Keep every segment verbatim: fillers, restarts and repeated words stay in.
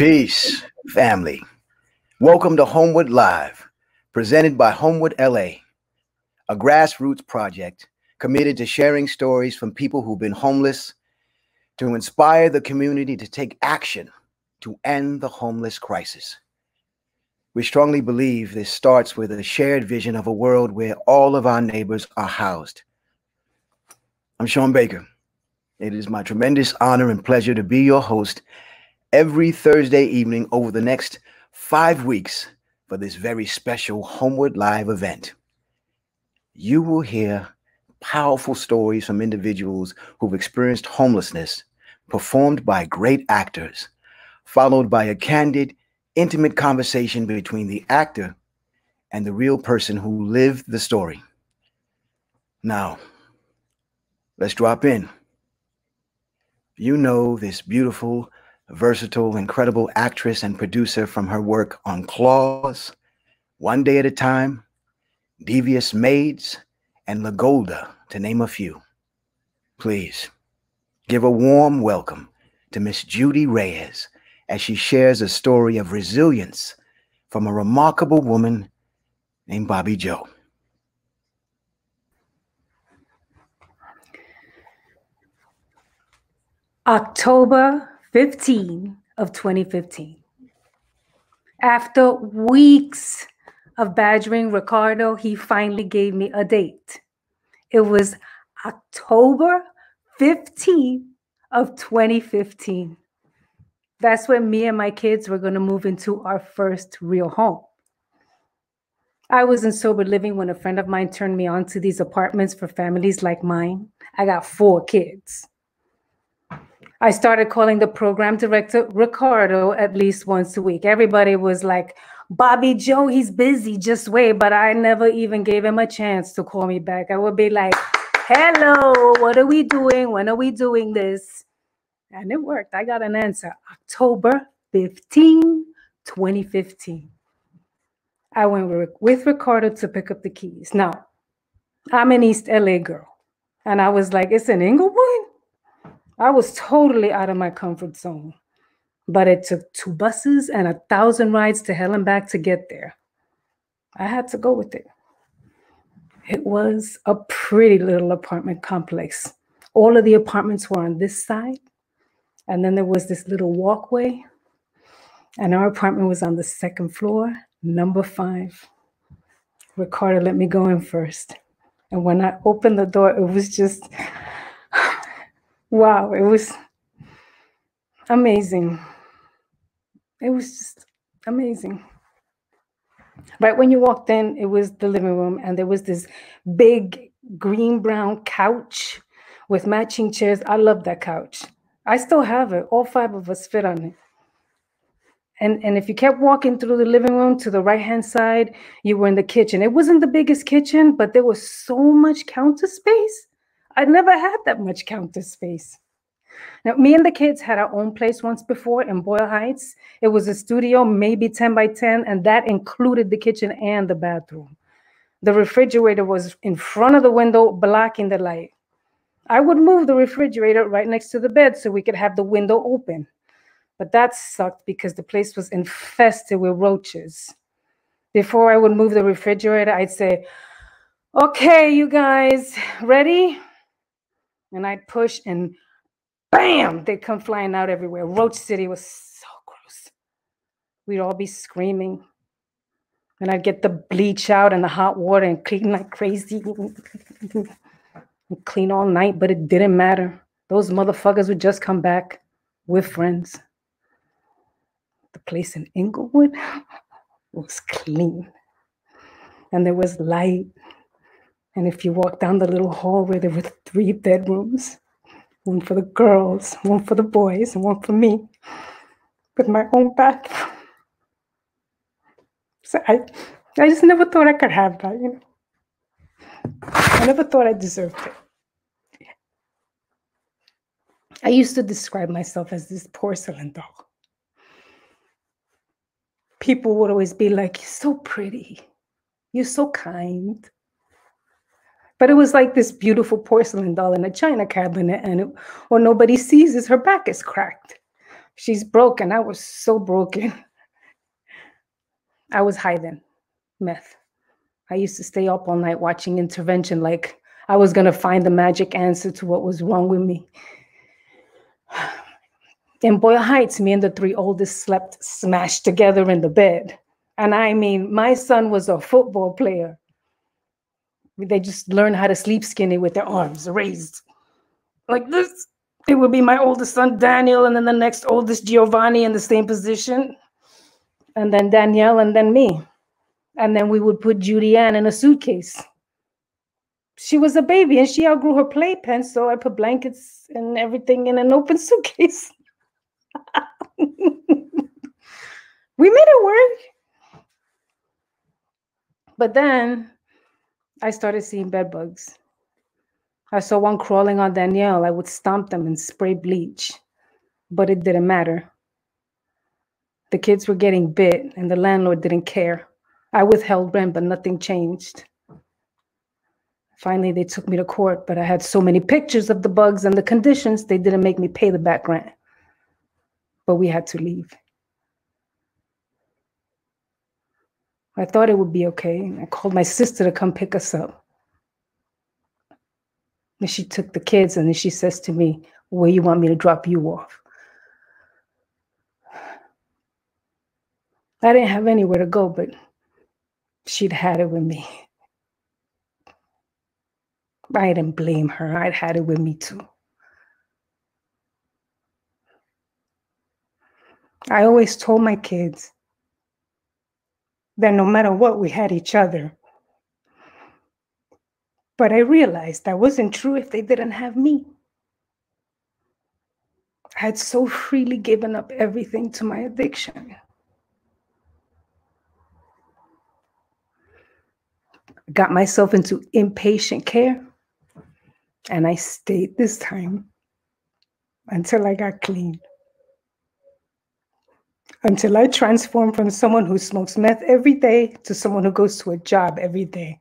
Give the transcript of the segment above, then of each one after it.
Peace, family. Welcome to Homewood Live, presented by Homewood L A, a grassroots project committed to sharing stories from people who've been homeless to inspire the community to take action to end the homeless crisis. We strongly believe this starts with a shared vision of a world where all of our neighbors are housed. I'm Sean Baker. It is my tremendous honor and pleasure to be your host every Thursday evening over the next five weeks for this very special Homeward Live event. You will hear powerful stories from individuals who've experienced homelessness, performed by great actors, followed by a candid, intimate conversation between the actor and the real person who lived the story. Now, let's drop in. You know this beautiful, versatile, incredible actress and producer from her work on Claws, One Day at a Time, Devious Maids, and La Golda, to name a few. Please give a warm welcome to Miss Judy Reyes as she shares a story of resilience from a remarkable woman named Bobbie Jo. October fifteenth of twenty fifteen. After weeks of badgering Ricardo, he finally gave me a date. It was October fifteenth of twenty fifteen. That's when me and my kids were going to move into our first real home. I was in sober living when a friend of mine turned me on to these apartments for families like mine. I got four kids. I started calling the program director, Ricardo, at least once a week. Everybody was like, Bobbie Jo, he's busy, just wait. But I never even gave him a chance to call me back. I would be like, hello, what are we doing? When are we doing this? And it worked. I got an answer. October fifteenth, twenty fifteen. I went with Ricardo to pick up the keys. Now, I'm an East L A girl. And I was like, it's in Inglewood? I was totally out of my comfort zone, but it took two buses and a thousand rides to hell and back to get there. I had to go with it. It was a pretty little apartment complex. All of the apartments were on this side, and then there was this little walkway, and our apartment was on the second floor, number five. Ricardo let me go in first, and when I opened the door, it was just... wow, it was amazing. It was just amazing. Right when you walked in, it was the living room, and there was this big green-brown couch with matching chairs. I love that couch. I still have it. All five of us fit on it. And, and if you kept walking through the living room to the right-hand side, you were in the kitchen. It wasn't the biggest kitchen, but there was so much counter space. I never had that much counter space. Now, me and the kids had our own place once before in Boyle Heights. It was a studio, maybe ten by ten, and that included the kitchen and the bathroom. The refrigerator was in front of the window, blocking the light. I would move the refrigerator right next to the bed so we could have the window open. But that sucked because the place was infested with roaches. Before I would move the refrigerator, I'd say, okay, you guys, ready? And I'd push, and bam, they'd come flying out everywhere. Roach City was so gross. We'd all be screaming. And I'd get the bleach out and the hot water and clean like crazy. We'd clean all night, but it didn't matter. Those motherfuckers would just come back with friends. The place in Inglewood was clean. And there was light. And if you walk down the little hall where there were three bedrooms, one for the girls, one for the boys, and one for me, with my own bathroom. So I, I just never thought I could have that, you know. I never thought I deserved it. I used to describe myself as this porcelain doll. People would always be like, you're so pretty. You're so kind. But it was like this beautiful porcelain doll in a china cabinet, and it, what nobody sees is her back is cracked. She's broken. I was so broken. I was hiding meth. I used to stay up all night watching Intervention like I was going to find the magic answer to what was wrong with me. In Boyle Heights, me and the three oldest slept smashed together in the bed. And I mean, my son was a football player. They just learned how to sleep skinny with their arms raised like this. It would be my oldest son, Daniel, and then the next oldest, Giovanni, in the same position. And then Danielle, and then me. And then we would put Judy Ann in a suitcase. She was a baby, and she outgrew her playpen, so I put blankets and everything in an open suitcase. We made it work. But then I started seeing bed bugs. I saw one crawling on Danielle. I would stomp them and spray bleach, but it didn't matter. The kids were getting bit and the landlord didn't care. I withheld rent, but nothing changed. Finally, they took me to court, but I had so many pictures of the bugs and the conditions, they didn't make me pay the back rent, but we had to leave. I thought it would be okay. I called my sister to come pick us up. And she took the kids, and then she says to me, where you want me to drop you off? I didn't have anywhere to go, but she'd had it with me. I didn't blame her. I'd had it with me too. I always told my kids that no matter what, we had each other. But I realized that wasn't true if they didn't have me. I had so freely given up everything to my addiction. I got myself into inpatient care, and I stayed this time until I got clean. Until I transformed from someone who smokes meth every day to someone who goes to a job every day.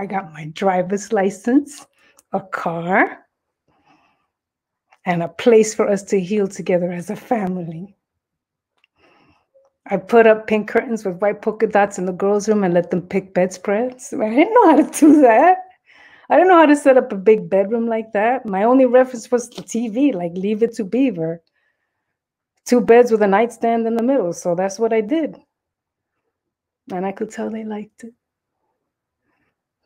I got my driver's license, a car, and a place for us to heal together as a family. I put up pink curtains with white polka dots in the girls' room and let them pick bedspreads. I didn't know how to do that. I didn't know how to set up a big bedroom like that. My only reference was the T V, like Leave It to Beaver. Two beds with a nightstand in the middle, so that's what I did. And I could tell they liked it.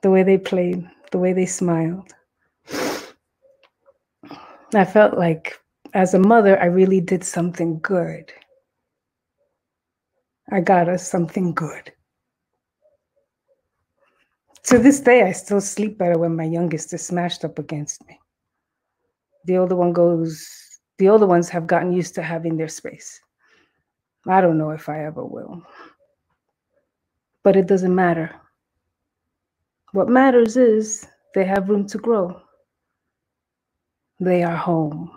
The way they played, the way they smiled. I felt like, as a mother, I really did something good. I got us something good. To this day, I still sleep better when my youngest is smashed up against me. The older one goes, the older ones have gotten used to having their space. I don't know if I ever will, but it doesn't matter. What matters is they have room to grow. They are home.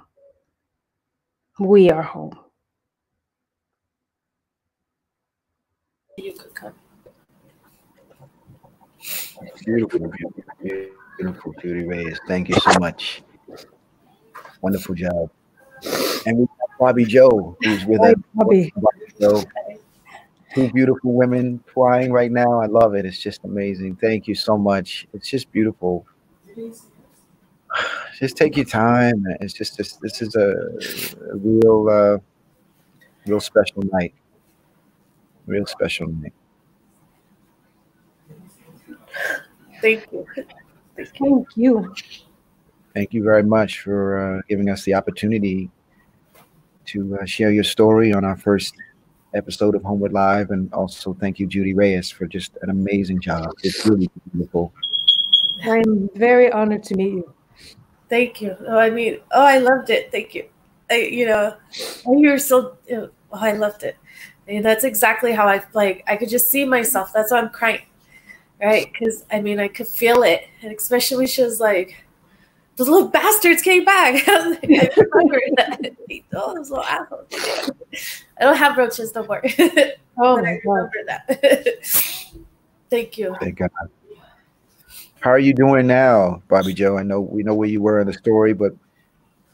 We are home. You could come. Beautiful, beautiful, beautiful, Judy Reyes. Thank you so much. Wonderful job. And we have Bobbie Jo, who's with Hi, us. Bobbie. So, two beautiful women flying right now. I love it. It's just amazing. Thank you so much. It's just beautiful. Just take your time. It's just this. This is a, a real, uh, real special night. Real special night. Thank you. Thank you. Thank you, Thank you very much for uh, giving us the opportunity to uh, share your story on our first episode of Homeward Live, and also thank you, Judy Reyes, for just an amazing job. It's really beautiful. I'm very honored to meet you. Thank you. Oh, I mean, oh, I loved it. Thank you. I, you know, you were so. Oh, I loved it. I mean, that's exactly how I like. I could just see myself. That's why I'm crying, right? Because I mean, I could feel it, and especially when she was like, "Those little bastards came back." I was like, I remember that. Oh, those little assholes. I don't have roaches no more. Oh, my I remember God. That. Thank you. Thank God. How are you doing now, Bobbie Jo? I know we know where you were in the story, but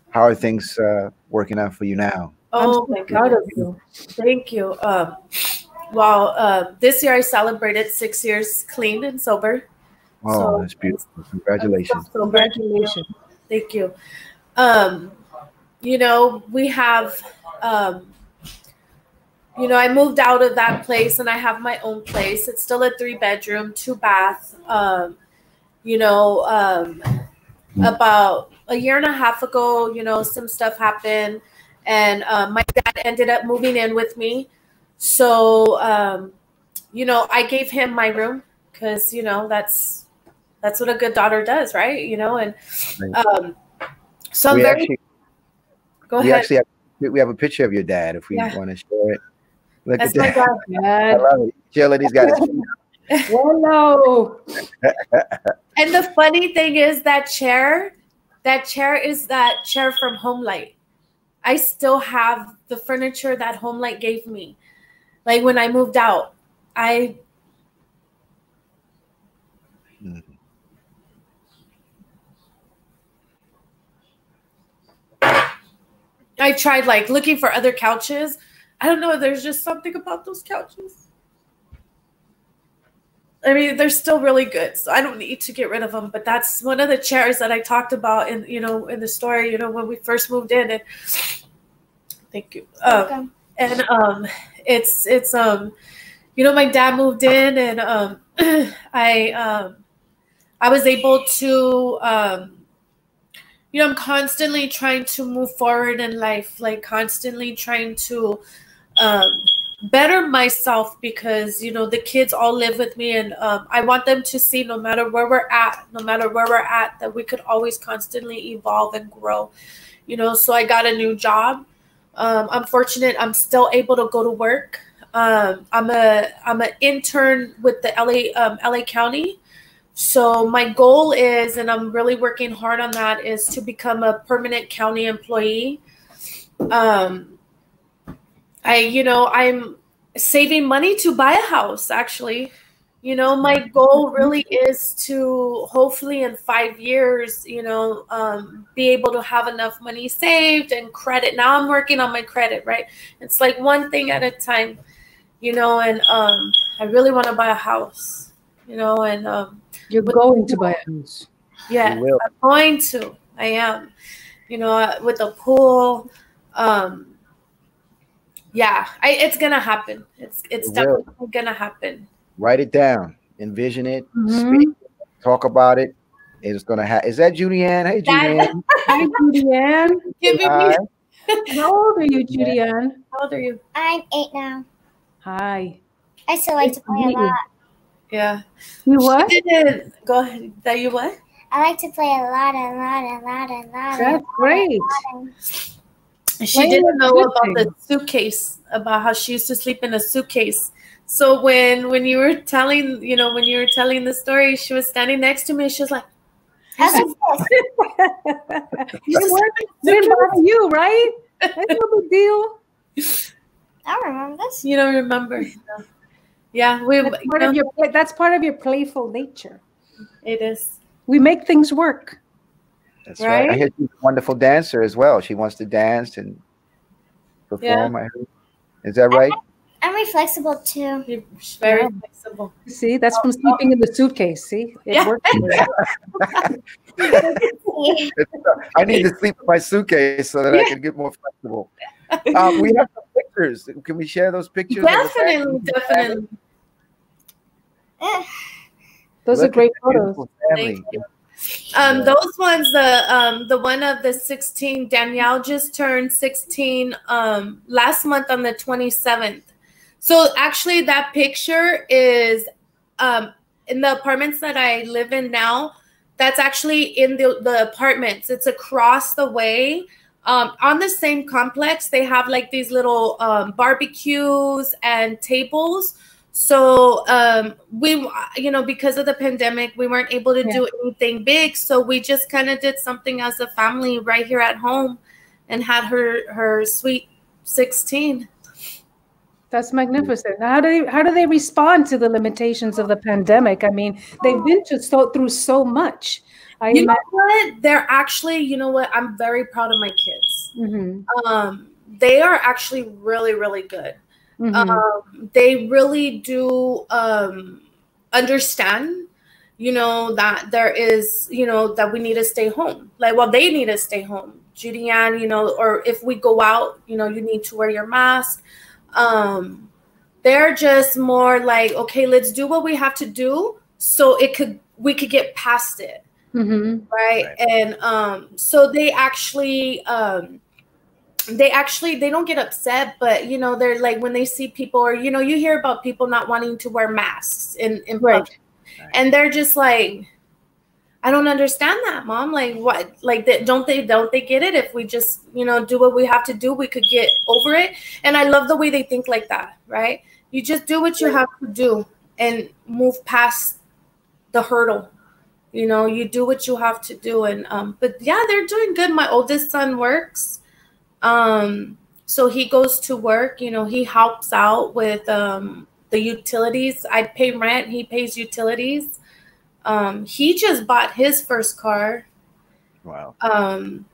how are things uh, working out for you now? Oh, I'm so proud of you. Thank you. Um, well, uh, this year I celebrated six years clean and sober. Oh, so that's beautiful. Congratulations. So congratulations. Thank you. Um, you know, we have, um, you know, I moved out of that place and I have my own place. It's still a three bedroom, two bath, um, you know, um, about a year and a half ago, you know, some stuff happened. And uh, my dad ended up moving in with me. So, um, you know, I gave him my room because, you know, that's that's what a good daughter does, right? You know, and um, so I'm we very... Actually, go we ahead. Actually have, we have a picture of your dad if we yeah. want to share it. Look that's at my that. Dad. I love it. Jelly's got his Hello. And the funny thing is that chair, that chair is that chair from HomeLight. I still have the furniture that HomeLight gave me. Like when I moved out, I. Mm-hmm. I tried like looking for other couches. I don't know. There's just something about those couches. I mean, they're still really good. So I don't need to get rid of them. But that's one of the chairs that I talked about in, you know, in the story, you know, when we first moved in. And thank you. Um, and um, it's, it's um, you know, my dad moved in and um, I, um, I was able to, um, you know, I'm constantly trying to move forward in life, like constantly trying to, um, better myself because, you know, the kids all live with me and um, I want them to see no matter where we're at, no matter where we're at, that we could always constantly evolve and grow, you know, so I got a new job. Um, I'm fortunate. I'm still able to go to work. Um, I'm a, I'm an intern with the L A, um, L A County. So my goal is, and I'm really working hard on that, is to become a permanent county employee. Um, I, you know, I'm saving money to buy a house, actually. You know, my goal really is to hopefully in five years, you know, um, be able to have enough money saved and credit. Now I'm working on my credit, right? It's like one thing at a time, you know, and um, I really want to buy a house, you know, and. Um, You're going to buy a house. Yeah, I'm going to. I am, you know, with a pool. Um, Yeah, I, it's gonna happen. It's it's it definitely will. gonna happen. Write it down, envision it, mm-hmm. speak, talk about it. It's gonna happen. Is that Judy Ann? Hey, Judy Ann. Hi, Judy Ann. Give me. How old are you, Judy Ann? How old are you? I'm eight now. Hi. I still like it's to play me. a lot. Yeah. You what? Go ahead. That you what? I like to play a lot, a lot, a lot, a lot. That's great. She didn't know about the suitcase, about how she used to sleep in a suitcase. So when when you were telling, you know, when you were telling the story, she was standing next to me. She was like, "How's this?" Didn't bother you, right? That's no big deal. I don't remember this. You don't remember? No. Yeah, we. That's part, you know, of your, that's part of your playful nature. It is. We make things work. That's right. right. I hear she's a wonderful dancer as well. She wants to dance and perform. Yeah. I heard. Is that right? I'm, I'm flexible too. You're very yeah. flexible. See, that's oh, from sleeping oh. in the suitcase. See, it yeah. works. I need to sleep in my suitcase so that yeah. I can get more flexible. Um, we have some pictures. Can we share those pictures? Definitely, definitely. Yeah. Those Look are great photos. Thank you. Um, those ones, the um, the one of the sixteen, Danielle just turned sixteen um, last month on the twenty-seventh. So actually that picture is um, in the apartments that I live in now. That's actually in the, the apartments. It's across the way. Um, on the same complex, they have like these little um, barbecues and tables. So um, we, you know, because of the pandemic, we weren't able to yeah. do anything big. So we just kind of did something as a family right here at home and had her, her sweet sixteen. That's magnificent. How do they, how do they respond to the limitations of the pandemic? I mean, they've been just so, through so much. I you know what? They're actually, you know what? I'm very proud of my kids. Mm-hmm. Um, they are actually really, really good. Mm-hmm. Um, they really do um, understand, you know, that there is, you know, that we need to stay home. Like, well, they need to stay home. Judy Ann, you know, or if we go out, you know, you need to wear your mask. Um, they're just more like, okay, let's do what we have to do so it could, we could get past it. Mm-hmm. Right? Right. And um, so they actually, um, they actually, they don't get upset, but, you know, they're like, when they see people, or, you know, you hear about people not wanting to wear masks in, in right. public. Right. And they're just like, I don't understand that, Mom. Like, what? Like, they, don't they? Don't they get it? If we just, you know, do what we have to do, we could get over it. And I love the way they think like that, right? You just do what you have to do and move past the hurdle. You know, you do what you have to do. And um, but yeah, they're doing good. My oldest son works, um, so he goes to work. You know, he helps out with um, the utilities. I pay rent. He pays utilities. Um, he just bought his first car. Wow. Um,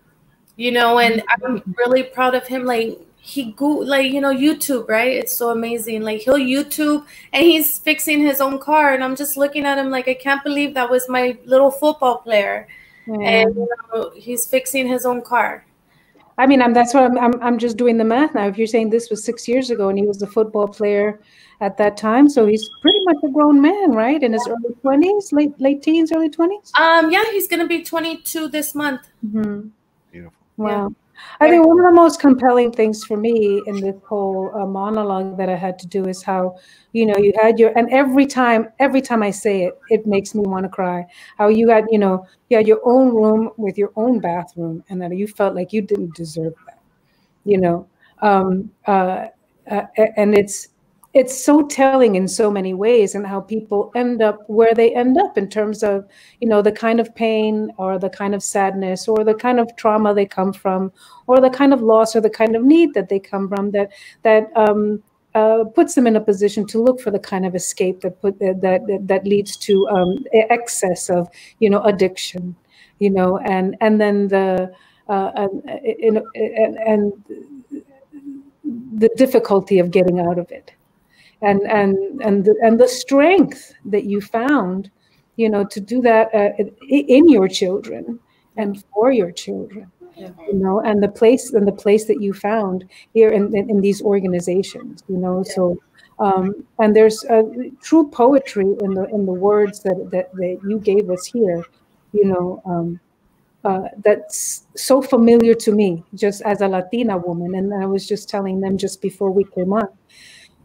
you know, and I'm really proud of him. Like, he go, like, you know, YouTube, right? It's so amazing. Like, he'll YouTube and he's fixing his own car. And I'm just looking at him like, I can't believe that was my little football player. Yeah. And, you know, he's fixing his own car. I mean, I'm, that's what I'm, I'm, I'm just doing the math now. If you're saying this was six years ago and he was the football player at that time, so he's pretty much a grown man, right? In his early twenties, late late teens, early twenties? Um, yeah, he's going to be twenty-two this month. Mm-hmm. Beautiful. Wow. Yeah. I think one of the most compelling things for me in this whole uh, monologue that I had to do is how, you know, you had your, and every time, every time I say it, it makes me want to cry. How you had, you know, you had your own room with your own bathroom, and that you felt like you didn't deserve that, you know. Um, uh, uh, and it's, it's so telling in so many ways, and how people end up where they end up in terms of, you know, the kind of pain or the kind of sadness or the kind of trauma they come from, or the kind of loss or the kind of need that they come from, that that um, uh, puts them in a position to look for the kind of escape that put that that, that leads to um, excess of, you know, addiction, you know, and and then the uh, and, and, and, and the difficulty of getting out of it. And and and the, and the strength that you found, you know, to do that uh, in your children and for your children, yeah. You know, and the place and the place that you found here in in, in these organizations, you know. Yeah. So, um, and there's uh, true poetry in the in the words that that, that you gave us here, you know. Um, Uh, that's so familiar to me, just as a Latina woman, and I was just telling them just before we came on,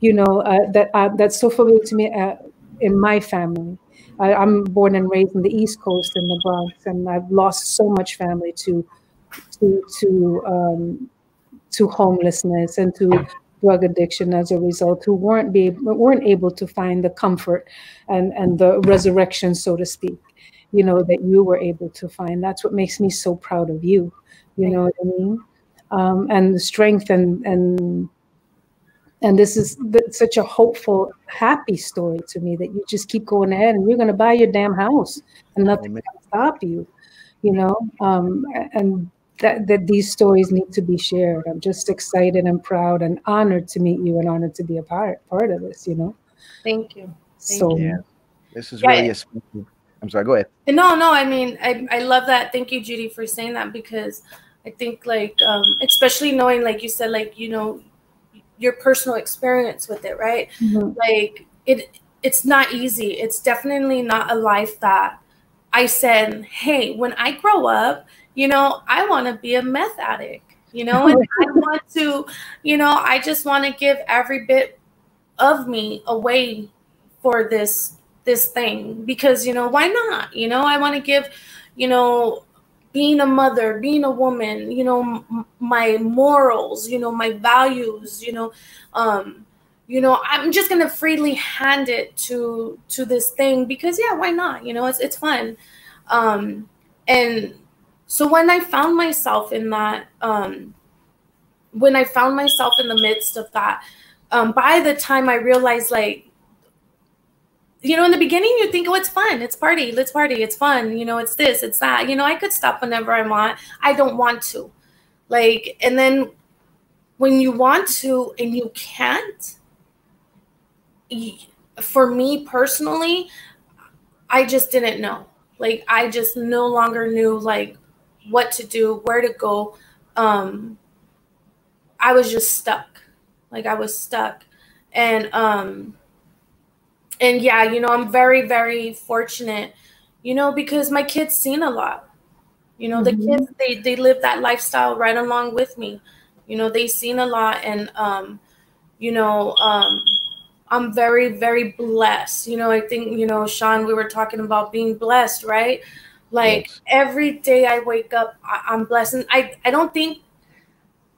you know, uh, that uh, that's so familiar to me uh, in my family. I, I'm born and raised in the East Coast in the Bronx, and I've lost so much family to to to um, to homelessness and to drug addiction as a result, who weren't be weren't able to find the comfort and and the resurrection, so to speak, you know, that you were able to find. That's what makes me so proud of you. You know what I mean? Um, and the strength and, and, and this is such a hopeful, happy story to me, that you just keep going ahead and you're going to buy your damn house and nothing can stop you, you know? Um, and that, that these stories need to be shared. I'm just excited and proud and honored to meet you and honored to be a part, part of this, you know? Thank you. Thank so, you. Yeah. This is really yeah. a I'm sorry, go ahead. No, no, I mean, I, I love that. Thank you, Judy, for saying that, because I think, like, um, especially knowing, like you said, like, you know, your personal experience with it, right? Mm-hmm. Like, it, it's not easy. It's definitely not a life that I said, hey, when I grow up, you know, I want to be a meth addict, you know, and I want to, you know, I just want to give every bit of me away for this this thing, because, you know, why not? You know, I want to give, you know, being a mother, being a woman, you know, m my morals, you know, my values, you know, um, you know, I'm just going to freely hand it to, to this thing, because yeah, why not? You know, it's, it's fun. Um, and so when I found myself in that, um, when I found myself in the midst of that, um, by the time I realized, like, you know, in the beginning, you think, oh, it's fun. It's party. Let's party. It's fun. You know, it's this, it's that. You know, I could stop whenever I want. I don't want to. Like, and then when you want to and you can't, for me personally, I just didn't know. Like, I just no longer knew, like, what to do, where to go. Um, I was just stuck. Like, I was stuck. And, um, and yeah, you know, I'm very, very fortunate, you know, because my kids seen a lot. You know, the kids, they, they live that lifestyle right along with me. You know, they seen a lot. And, um, you know, um, I'm very, very blessed. You know, I think, you know, Sean, we were talking about being blessed, right? Like, yes. Every day I wake up, I, I'm blessed. And I, I don't think,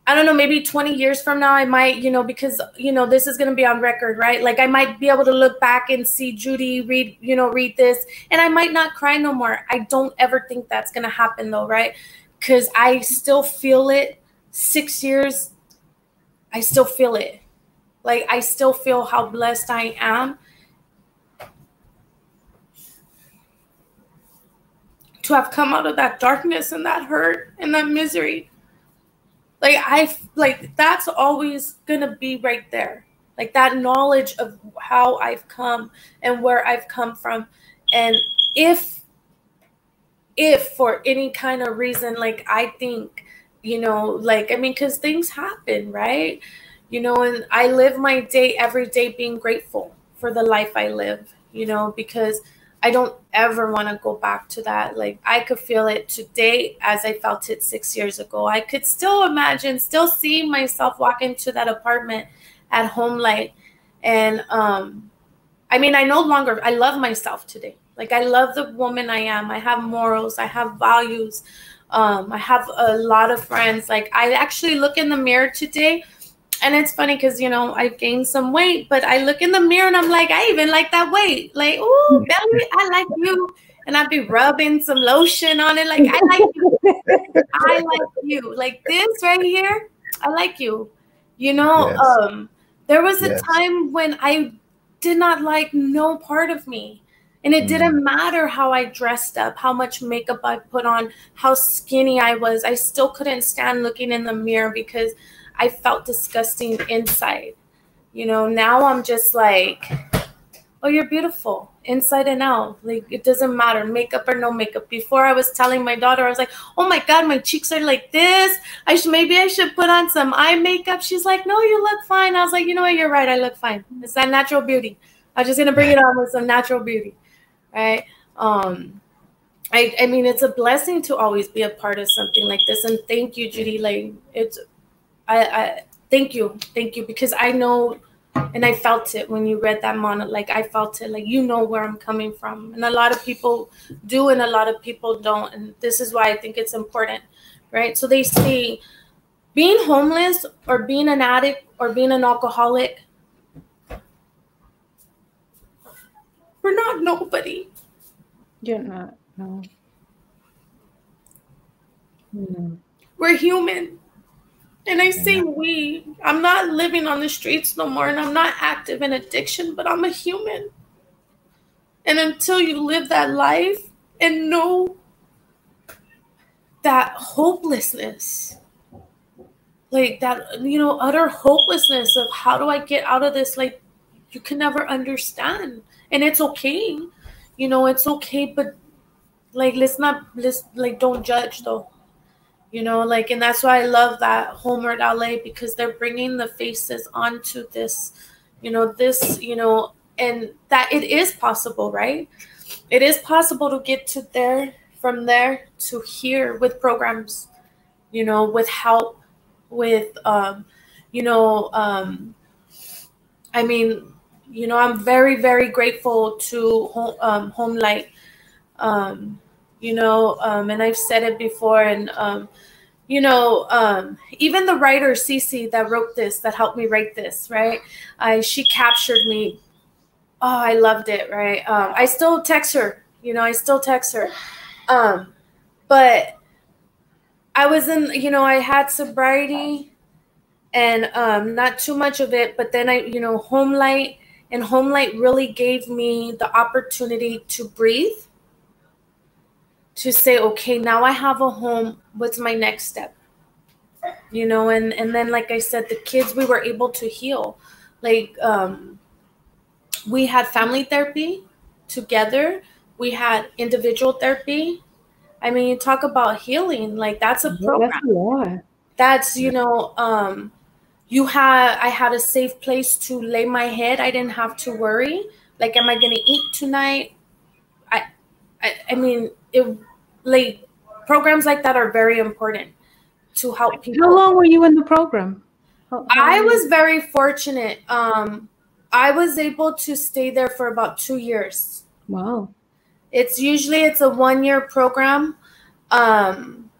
I don't know, maybe twenty years from now, I might, you know, because, you know, this is going to be on record, right? Like, I might be able to look back and see Judy read, you know, read this, and I might not cry no more. I don't ever think that's going to happen though, right? Because I still feel it. Six years, I still feel it. Like, I still feel how blessed I am to have come out of that darkness and that hurt and that misery. Like, I, like, that's always gonna be right there. Like, that knowledge of how I've come and where I've come from. And if, if for any kind of reason, like, I think, you know, like, I mean, 'cause things happen, right? You know, and I live my day every day being grateful for the life I live, you know, because I don't ever want to go back to that. Like, I could feel it today as I felt it six years ago. I could still imagine, still seeing myself walk into that apartment at HomeLight. And um, I mean, I no longer, I love myself today. Like, I love the woman I am. I have morals. I have values. Um, I have a lot of friends. Like, I actually look in the mirror today. And it's funny because, you know, I've gained some weight, but I look in the mirror and I'm like, I even like that weight. Like, ooh, Belly, I like you. And I'd be rubbing some lotion on it. Like, I like you. I like you. Like this right here, I like you. You know, yes. um, there was a yes. time when I did not like no part of me. And it mm. didn't matter how I dressed up, how much makeup I put on, how skinny I was. I still couldn't stand looking in the mirror because I felt disgusting inside. You know, now I'm just like, oh, you're beautiful inside and out. Like, it doesn't matter, makeup or no makeup. Before I was telling my daughter, I was like, oh my God, my cheeks are like this. I should, maybe I should put on some eye makeup. She's like, no, you look fine. I was like, you know what? You're right. I look fine. It's that natural beauty. I'm just going to bring it on with some natural beauty. Right. Um, I, I mean, it's a blessing to always be a part of something like this. And thank you, Judy. Like, it's, I, I thank you, thank you, because I know, and I felt it when you read that mono, like I felt it, like, you know where I'm coming from, and a lot of people do, and a lot of people don't, and this is why I think it's important, right? So they see being homeless or being an addict or being an alcoholic, we're not nobody. You're not, no. no. We're human. And I say we, I'm not living on the streets no more, and I'm not active in addiction, but I'm a human. And until you live that life and know that hopelessness, like that, you know, utter hopelessness of how do I get out of this? Like, you can never understand. And it's okay. You know, it's okay, but like, let's not, let's, like, don't judge though. You know, like, and that's why I love that Homeward L A, because they're bringing the faces onto this, you know, this, you know, and that it is possible, right? It is possible to get to there, from there to here with programs, you know, with help, with, um, you know, um, I mean, you know, I'm very, very grateful to home, um, HomeLight, um, you know, um, and I've said it before. And, um, you know, um, even the writer, Cece, that wrote this, that helped me write this, right? I, she captured me. Oh, I loved it, right? Um, I still text her, you know, I still text her. Um, but I was in, you know, I had sobriety and um, not too much of it. But then I, you know, HomeLight, and HomeLight really gave me the opportunity to breathe. To say, okay, now I have a home, what's my next step? you know, and, and then, like I said, the kids, we were able to heal. Like, um, we had family therapy together. We had individual therapy. I mean, you talk about healing, like that's a program. Yeah, that's a lot. That's, you know, um, you had, I had a safe place to lay my head. I didn't have to worry. Like, am I going to eat tonight? I, I, I mean, it, like, programs like that are very important to help people. How long were you in the program? How, how I was very fortunate. Um, I was able to stay there for about two years. Wow. It's usually, it's a one-year program. Um,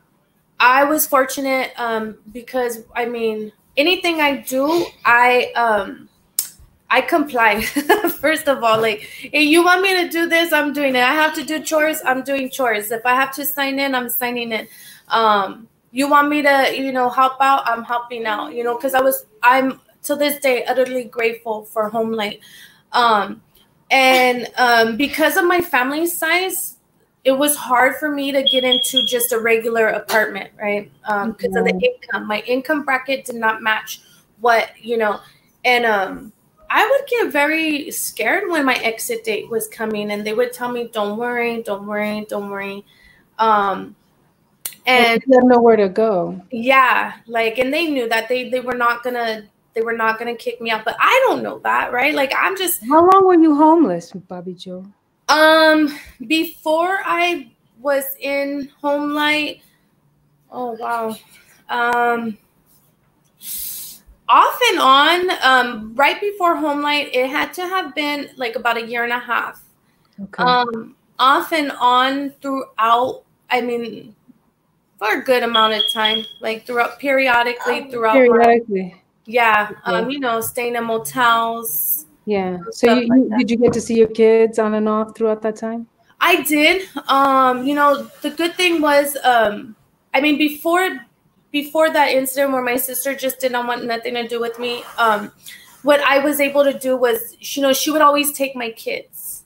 I was fortunate um, because, I mean, anything I do, I um, I comply, first of all. Like, if you want me to do this, I'm doing it. I have to do chores, I'm doing chores. If I have to sign in, I'm signing in. Um, you want me to, you know, help out, I'm helping out, you know, because I was, I'm, to this day, utterly grateful for HomeLight. Um, and um, because of my family size, it was hard for me to get into just a regular apartment, right? Um, because of the income. My income bracket did not match what, you know, and um, I would get very scared when my exit date was coming, and they would tell me, don't worry, don't worry, don't worry. Um, and you have nowhere to go. Yeah, like, and they knew that they, they were not going to, They were not going to kick me out, but I don't know that, right? Like, I'm just... How long were you homeless, Bobbie Jo? Um, before I was in HomeLight, oh, wow. Um, off and on, um, right before HomeLight, it had to have been, like, about a year and a half. Okay. Um, off and on throughout, I mean, for a good amount of time, like, throughout, periodically, throughout... Periodically. My, Yeah, um, you know, staying in motels. Yeah. So, you, you, like did you get to see your kids on and off throughout that time? I did. Um, you know, the good thing was, um, I mean, before before that incident where my sister just did not want nothing to do with me, um, what I was able to do was, you know, she would always take my kids,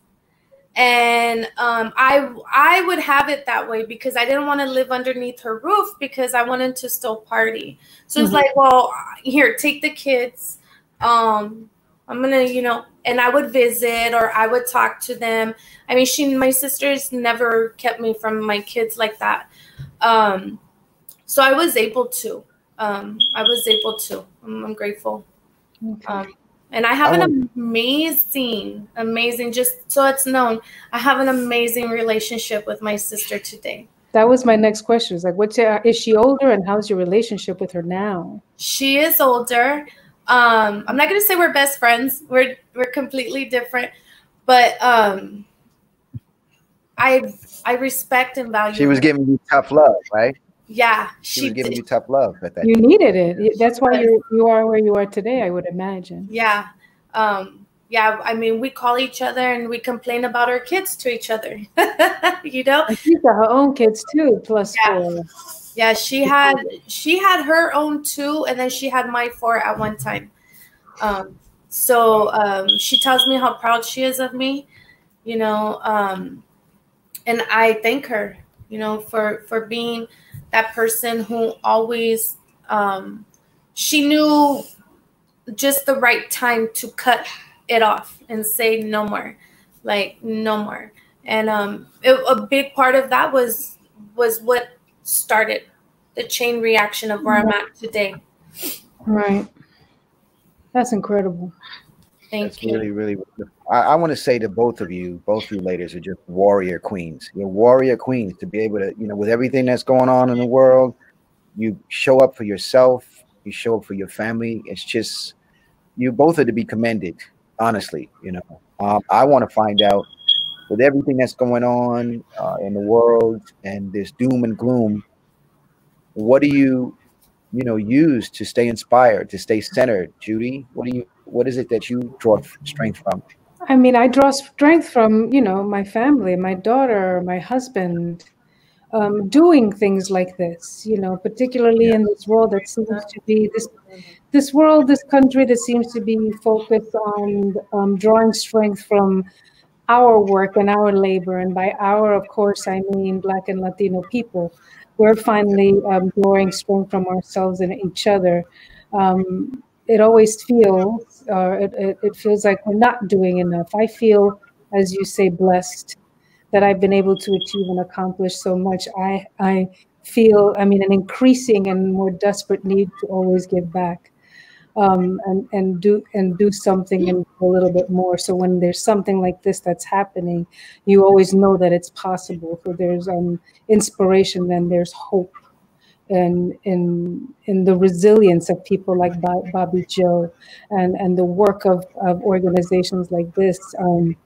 and um, I I would have it that way because I didn't want to live underneath her roof because I wanted to still party. So it's mm-hmm. like, well, here, take the kids. Um, I'm going to, you know, and I would visit or I would talk to them. I mean, she, my sisters never kept me from my kids like that. Um, so I was able to. Um, I was able to. I'm, I'm grateful. Okay. Um, and I have I an amazing, amazing, just so it's known, I have an amazing relationship with my sister today. That was my next question. It's like, what's your, is she older, and how's your relationship with her now? She is older. Um, I'm not going to say we're best friends. We're we're completely different, but um, I I respect and value. She was her. giving you tough love, right? Yeah, she, she was giving did. you tough love at that. You time. needed it. That's why you you are where you are today. I would imagine. Yeah, um, yeah. I mean, we call each other and we complain about our kids to each other. You know, she's got her own kids too. Plus yeah. four. Yeah, she had she had her own two, and then she had my four at one time. Um, so um, she tells me how proud she is of me, you know, um, and I thank her, you know, for for being that person who always um, she knew just the right time to cut it off and say no more, like no more. And um, it, a big part of that was was what started the chain reaction of where I'm at today. Right. That's incredible. Thank That's you. Really, really wonderful. I, I want to say to both of you, both you ladies are just warrior queens. You're warrior queens to be able to, you know, with everything that's going on in the world, you show up for yourself, you show up for your family. It's just, you both are to be commended, honestly, you know. Um, I want to find out with everything that's going on uh, in the world and this doom and gloom, what do you, you know, use to stay inspired, to stay centered, Judy? What do you, what is it that you draw strength from? I mean, I draw strength from, you know, my family, my daughter, my husband, um, doing things like this, you know, particularly yeah. in this world that seems to be this, this world, this country that seems to be focused on um, drawing strength from our work and our labor, and by our, of course, I mean Black and Latino people, we're finally um, drawing strength from ourselves and each other. Um, it always feels, or it, it, it feels like we're not doing enough. I feel, as you say, blessed that I've been able to achieve and accomplish so much. I, I feel, I mean, an increasing and more desperate need to always give back um, and, and, do, and do something and a little bit more. So when there's something like this that's happening, you always know that it's possible. So there's um, inspiration and there's hope and in, in the resilience of people like Bo Bobbie Jo and, and the work of, of organizations like this. Um,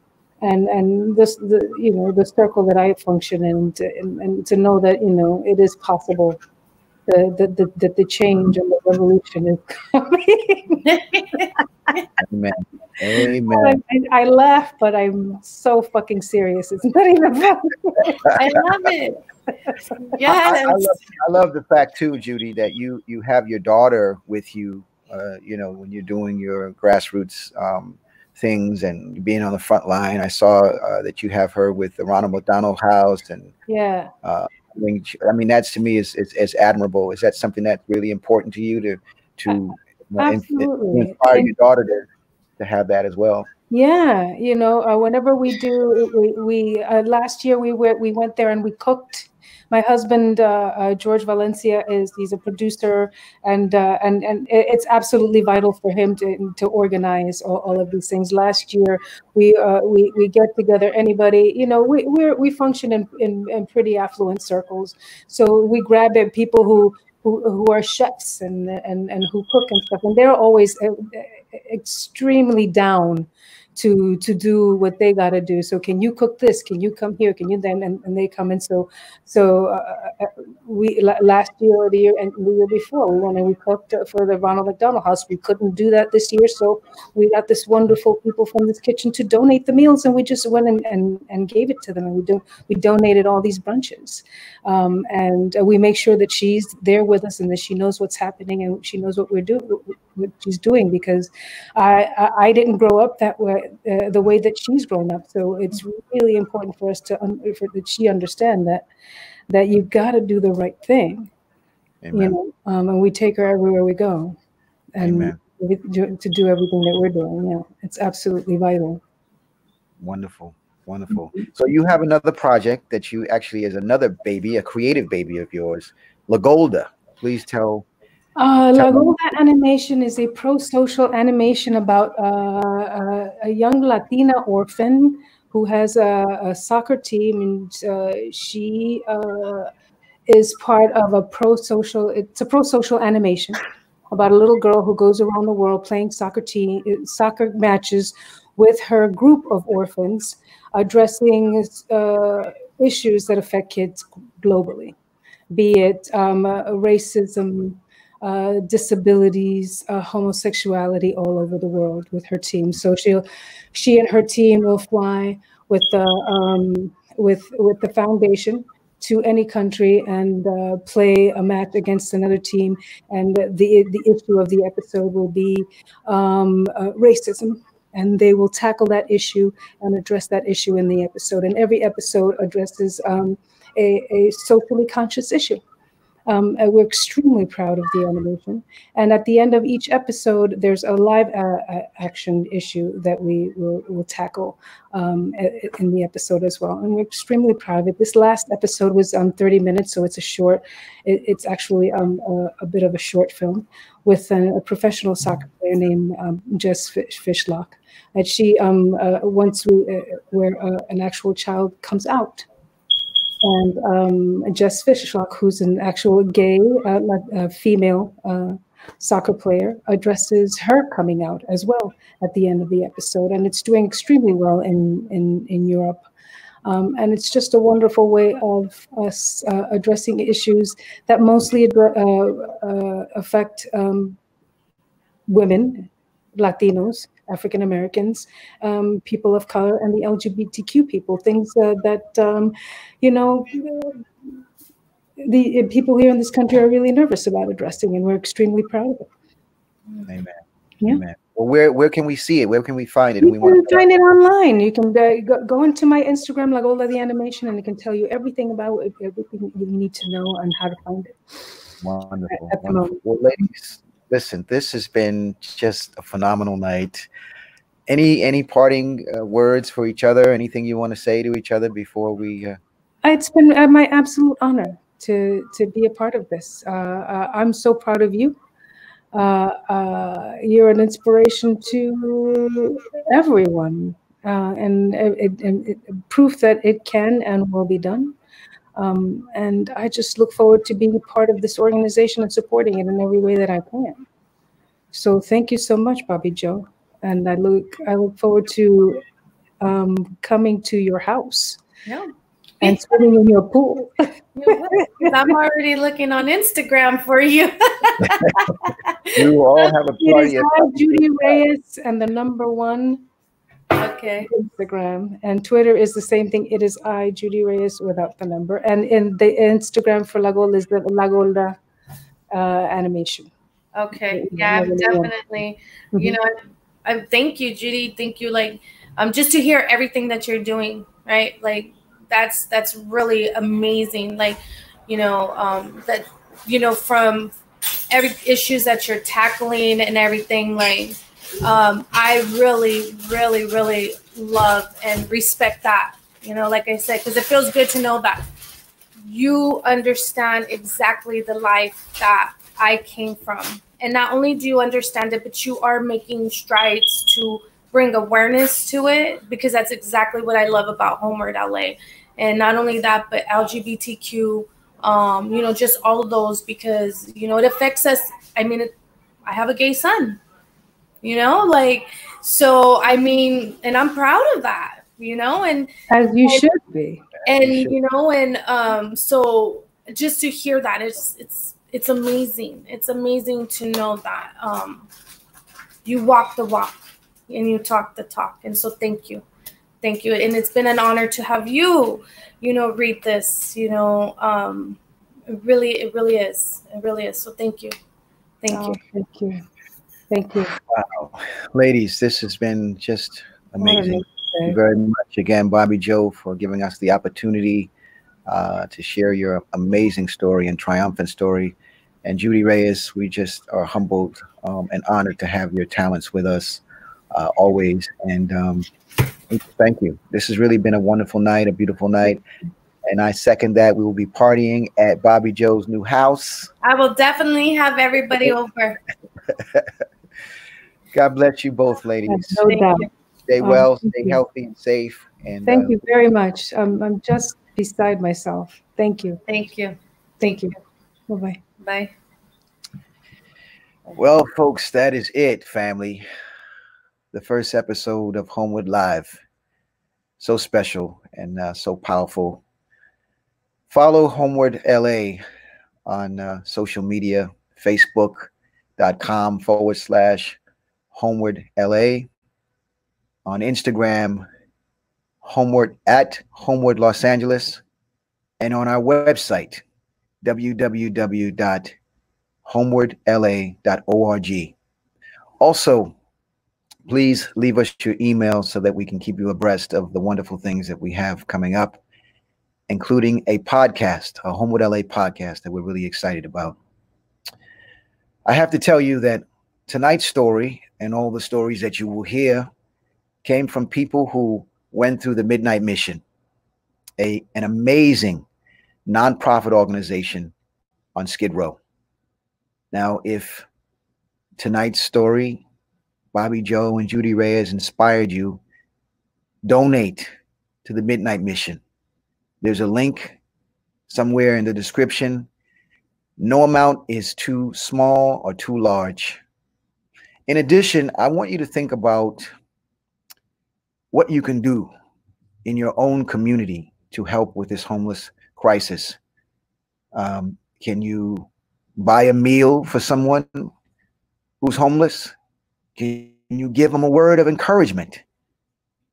And and this the you know the circle that I function in, to, and, and to know that you know it is possible, that the, the, the, the change and the revolution is coming. Amen. Amen. I, I laugh, but I'm so fucking serious. It's not even funny. I love it. Yes. I, I, I, love, I love the fact too, Judy, that you you have your daughter with you. Uh, you know when you're doing your grassroots Um, things and being on the front line. I saw uh, that you have her with the Ronald McDonald House, and yeah, uh, I mean, I mean that's to me is, is is admirable. Is that something that's really important to you to to uh, you know, in, inspire and your daughter to to have that as well? Yeah, you know, uh, whenever we do, we, we uh, last year we were we went there and we cooked. My husband, uh, uh, George Valencia, is he's a producer, and uh, and and it's absolutely vital for him to to organize all, all of these things. Last year, we uh, we we get together. Anybody, you know, we we're, we function in, in in pretty affluent circles, so we grab at people who who who are chefs and and and who cook and stuff, and they're always extremely down to to do what they got to do. So can you cook this? Can you come here? Can you then? And, and they come in. So so uh, we last year or the year and the year before, we went and we cooked for the Ronald McDonald House. We couldn't do that this year, so we got this wonderful people from this kitchen to donate the meals, and we just went and and, and gave it to them. And we do we donated all these brunches, um, and we make sure that she's there with us and that she knows what's happening and she knows what we're doing, what she's doing, because I I, I didn't grow up that way. Uh, the way that she's grown up, so it's really important for us to for, that she understand that that you've got to do the right thing. Amen. You know, um, and we take her everywhere we go, and we do, to do everything that we're doing. Yeah, it's absolutely vital. Wonderful, wonderful. Mm-hmm. So you have another project that you actually is another baby, a creative baby of yours, La Golda. Please tell. Uh, La Golda Animation is a pro-social animation about uh, uh, a young Latina orphan who has a, a soccer team, and uh, she uh, is part of a pro-social, it's a pro-social animation about a little girl who goes around the world playing soccer, team, soccer matches with her group of orphans, addressing uh, issues that affect kids globally, be it um, uh, racism, Uh, disabilities, uh, homosexuality, all over the world with her team. So she'll, she and her team will fly with the um, with with the foundation to any country and uh, play a match against another team. And the the issue of the episode will be um, uh, racism, and they will tackle that issue and address that issue in the episode. And every episode addresses um, a, a socially conscious issue. Um, we're extremely proud of the animation, and at the end of each episode, there's a live uh, action issue that we will, will tackle um, in the episode as well. And we're extremely proud of it. This last episode was um, thirty minutes, so it's a short. It, it's actually um, a, a bit of a short film with a, a professional soccer player named um, Jess Fishlock, and she um, uh, once we, uh, where uh, an actual child comes out. And um, Jess Fishlock, who's an actual gay uh, uh, female uh, soccer player, addresses her coming out as well at the end of the episode. And it's doing extremely well in, in, in Europe. Um, and it's just a wonderful way of us uh, addressing issues that mostly uh, uh, affect um, women, Latinos, African Americans, um, people of color, and the L G B T Q people. Things uh, that, um, you know, the people here in this country are really nervous about addressing, and we're extremely proud of it. Amen. Yeah. Amen. Well, where where can we see it? Where can we find it? You we can want find it online. You can uh, go, go into my Instagram, La Golda the Animation, and it can tell you everything about it, everything you need to know and how to find it. Wonderful. At, at wonderful. Well, ladies, listen, this has been just a phenomenal night. Any any parting uh, words for each other? Anything you want to say to each other before we? Uh... It's been uh, my absolute honor to to be a part of this. Uh, uh, I'm so proud of you. Uh, uh, you're an inspiration to everyone, uh, and it, it, it, proof that it can and will be done. Um, and I just look forward to being a part of this organization and supporting it in every way that I can. So thank you so much, Bobbie Jo, and I look I look forward to um, coming to your house. Yeah. And swimming in your pool. I'm already looking on Instagram for you. You will all have a party. Judy Reyes and the number one. Okay. Instagram and Twitter is the same thing. It is I, Judy Reyes, without the number. And in the Instagram for La Golda is the La Golda uh, Animation. Okay. Yeah, I've definitely. Mm-hmm. You know, I, I thank you, Judy. Thank you, like, um, just to hear everything that you're doing, right? Like. That's that's really amazing. Like, you know, um, that you know from every issues that you're tackling and everything. Like, um, I really, really, really love and respect that. You know, like I said, because it feels good to know that you understand exactly the life that I came from, and not only do you understand it, but you are making strides to bring awareness to it, because that's exactly what I love about Homeward L A. And not only that, but L G B T Q, um, you know, just all of those, because, you know, it affects us. I mean, it, I have a gay son, you know, like, so, I mean, and I'm proud of that, you know, and as you and, should be. And, you, you know, and um, so just to hear that, it's, it's, it's amazing. It's amazing to know that um, you walk the walk and you talk the talk. And so thank you. Thank you. And it's been an honor to have you, you know, read this, you know, um, it really, it really is. It really is. So thank you. Thank oh, you. Thank you. Thank you. Wow. Ladies, this has been just amazing. Thank you very much again, Bobbie Jo, for giving us the opportunity uh, to share your amazing story and triumphant story. And Judy Reyes, we just are humbled um, and honored to have your talents with us. Uh, always. And um, thank you. This has really been a wonderful night, a beautiful night. And I second that. We will be partying at Bobbie Jo's new house. I will definitely have everybody over. God bless you both, ladies. No doubt. Stay well, um, stay healthy and safe. And thank uh, you very much. Um, I'm just beside myself. Thank you. Thank you. Thank you. Bye-bye. Bye. Well, folks, that is it, family. The first episode of Homewood Live. So special and uh, so powerful. Follow Homeward L A on uh, social media, facebook.com forward slash Homeward L A. On Instagram, Homeward at Homeward Los Angeles. And on our website, w w w dot homeward l a dot org. Also, please leave us your email so that we can keep you abreast of the wonderful things that we have coming up, including a podcast, a Homeward L A podcast that we're really excited about. I have to tell you that tonight's story and all the stories that you will hear came from people who went through the Midnight Mission, a, an amazing nonprofit organization on Skid Row. Now, if tonight's story, Bobbie Jo and Judy Reyes, inspired you, donate to the Midnight Mission. There's a link somewhere in the description. No amount is too small or too large. In addition, I want you to think about what you can do in your own community to help with this homeless crisis. Um, can you buy a meal for someone who's homeless? Can you give them a word of encouragement?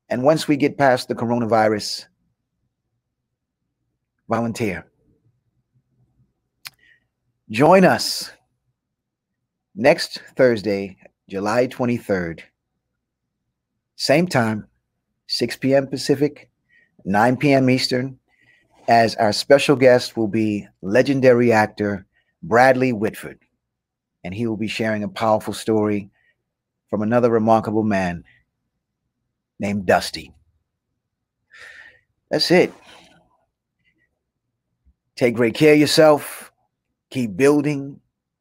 And once we get past the coronavirus, volunteer. Join us next Thursday, July twenty-third. Same time, six p m Pacific, nine p m Eastern, as our special guest will be legendary actor Bradley Whitford. And he will be sharing a powerful story from another remarkable man named Dusty. That's it. Take great care of yourself. Keep building.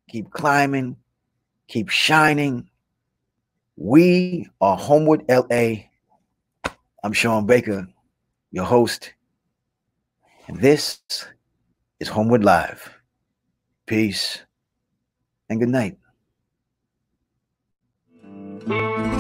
Keep climbing. Keep shining. We are Homewood L A. I'm Sean Baker, your host. And this is Homewood Live. Peace and good night.